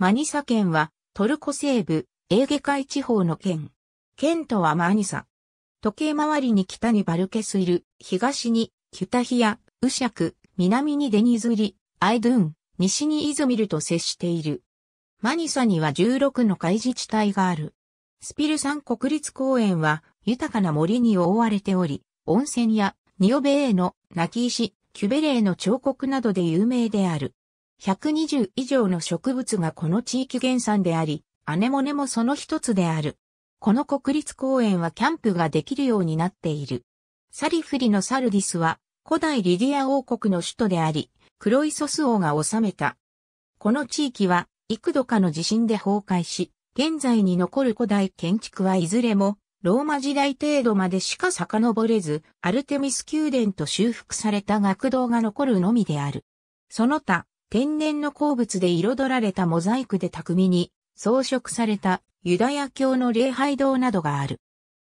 マニサ県はトルコ西部エーゲ海地方の県。県都はマニサ。時計回りに北にバルケスイル、東にキュタヒヤ、ウシャク、南にデニズリ、アイドゥン、西にイズミルと接している。マニサには16の海自治体がある。スピルサン国立公園は豊かな森に覆われており、温泉やニオベーの泣き石、キュベレーの彫刻などで有名である。120以上の植物がこの地域原産であり、アネモネもその一つである。この国立公園はキャンプができるようになっている。サリフリのサルディスは古代リディア王国の首都であり、クロイソス王が治めた。この地域は幾度かの地震で崩壊し、現在に残る古代建築はいずれもローマ時代程度までしか遡れず、アルテミス宮殿と修復された学堂が残るのみである。その他、天然の鉱物で彩られたモザイクで巧みに装飾されたユダヤ教の礼拝堂などがある。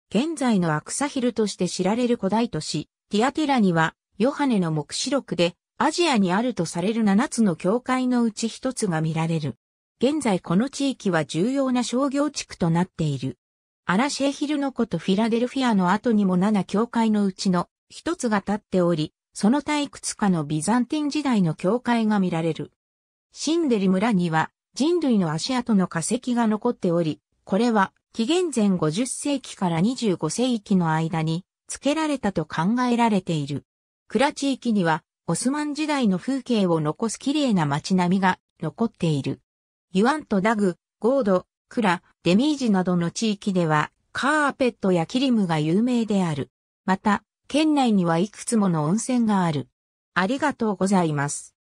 現在のアクサヒルとして知られる古代都市、ティアテラにはヨハネの黙示録でアジアにあるとされる7つの教会のうち1つが見られる。現在この地域は重要な商業地区となっている。アラシェヒルの古都フィラデルフィアの後にも7教会のうちの1つが建っており、その他いくつかのビザンティン時代の教会が見られる。シンデリ村には人類の足跡の化石が残っており、これは紀元前50世紀から25世紀の間に付けられたと考えられている。クラ地域にはオスマン時代の風景を残す綺麗な街並みが残っている。ユアンとダグ、ゴード、クラ、デミージなどの地域ではカーペットやキリムが有名である。また、県内にはいくつもの温泉がある。ありがとうございます。